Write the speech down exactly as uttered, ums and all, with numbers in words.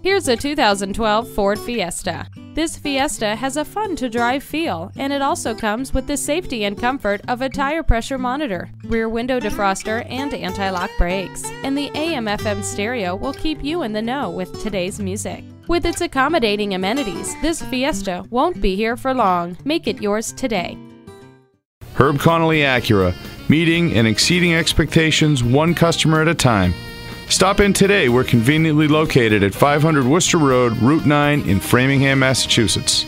Here's a two thousand twelve Ford Fiesta. This Fiesta has a fun-to-drive feel, and it also comes with the safety and comfort of a tire pressure monitor, rear window defroster, and anti-lock brakes. And the A M F M stereo will keep you in the know with today's music. With its accommodating amenities, this Fiesta won't be here for long. Make it yours today. Herb Connolly Acura, meeting and exceeding expectations one customer at a time. Stop in today. We're conveniently located at five hundred Worcester Road, Route nine in Framingham, Massachusetts.